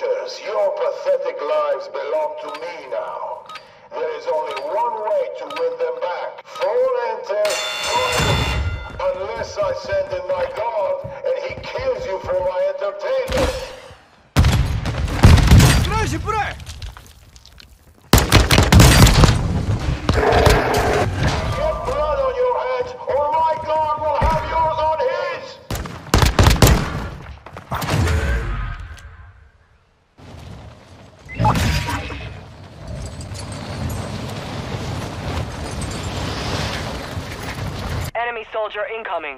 vultures, your pathetic lives belong to me now. There is only one way to win them back. Unless I send in my god and he kills you for my entertainment. Draži, bre! Enemy soldier incoming.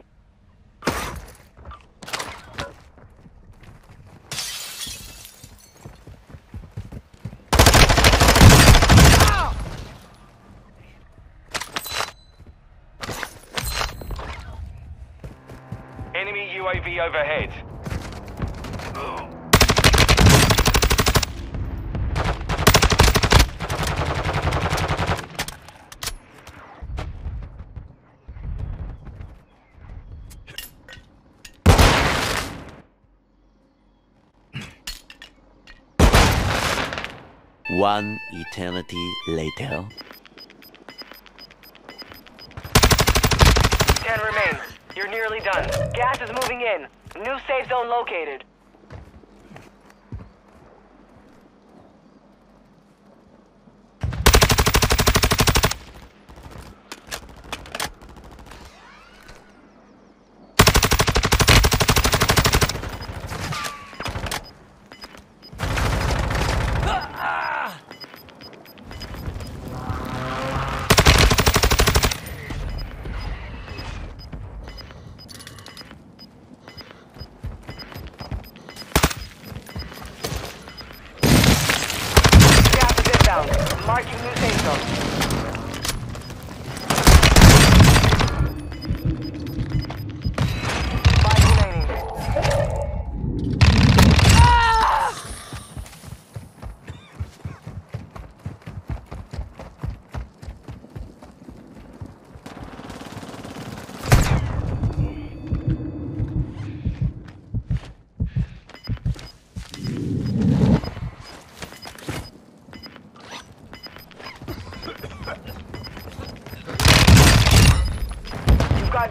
Enemy UAV overhead. One eternity later. 10 remain. You're nearly done. Gas is moving in. New safe zone located. Marking new safe zone.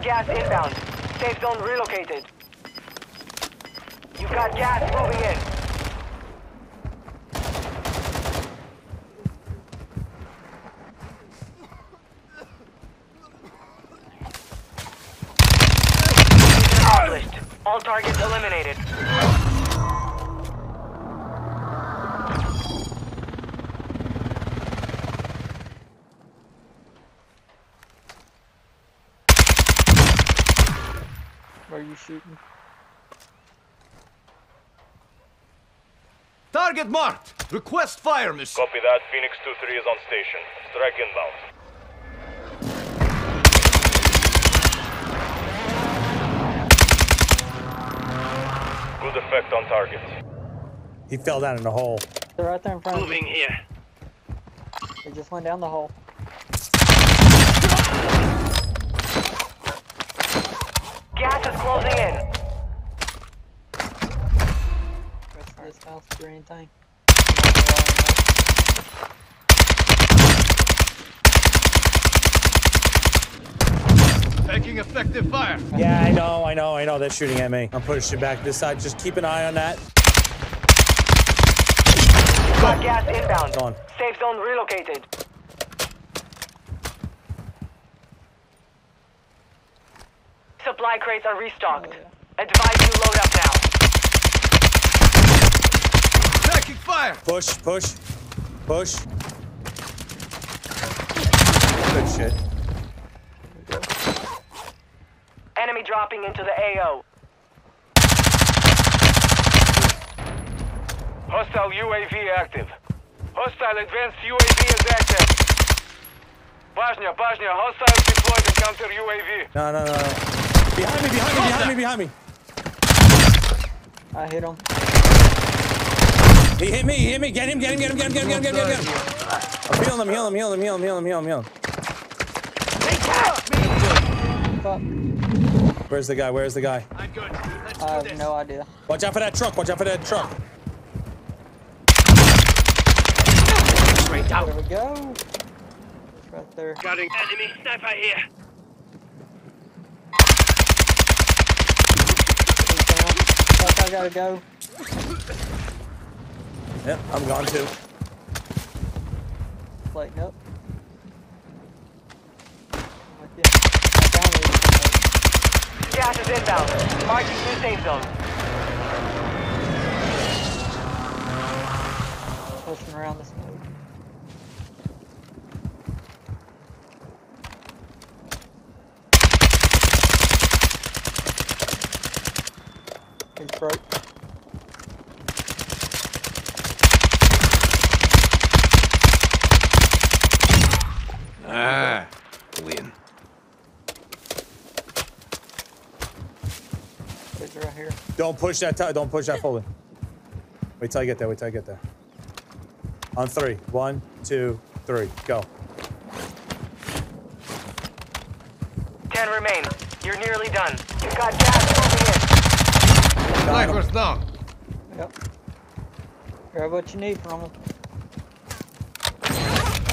You've got gas inbound. Safe zone relocated. You've got gas moving in. Accomplished. All targets eliminated. Are you shooting? Target marked! Request fire, miss. Copy that. Phoenix 2-3 is on station. Strike inbound. Good effect on target. He fell down in the hole. They're right there in front of me. Moving here. They just went down the hole. Closing in. Rest of this house, do anything. Taking effective fire. Yeah, I know. They're shooting at me. I'm pushing you back this side. Just keep an eye on that. Got gas inbound. Gone. Safe zone relocated. Supply crates are restocked. Advise you load up now. Taking fire! Push. Good shit. Enemy dropping into the AO. Hostile UAV active. Hostile advanced UAV is active. Bajnia, hostile deployed and counter UAV. No. Behind me. I hit him. He hit me, Get him. I'm heal him. They catch me! Fuck. Where's the guy? I'm good. Let's do this. I have no idea. Watch out for that truck. straight down. There we go. It's right there. Got an enemy sniper here. I gotta go. Yep, I'm gone too. Lighten up. Gas is inbound. Marking new safe zone. Pushing around this mode. He's broke. Ah, win. Right here. Don't push that. Don't push that fully. Wait till I get there. Wait till I get there. On three. 1, 2, 3. Go. 10 remain. You're nearly done. You've got gas moving in. Sniper's down. Yep. Grab what you need from him.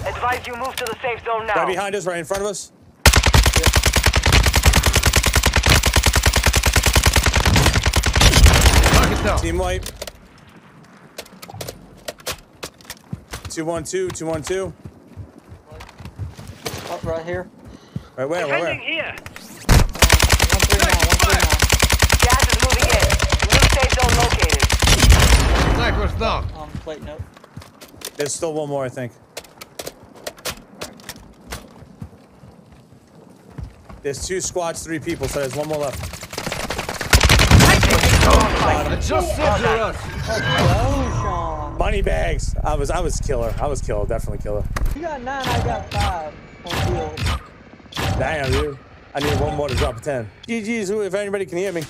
Advise you move to the safe zone now. Right behind us. Right in front of us. No. Team wipe. 212, 212. Up right here. Right where? Right where? Here. 139, 139. Gas is moving in. New safe zone located. Sniper's down. On plate note. There's still one more, I think. There's 2 squads, 3 people, so there's one more left. I just said you're us. Money bags. I was killer. I was killer. Definitely killer. You got 9. I got 5. Damn, dude. I need one more to drop a 10. GG's. If anybody can hear me.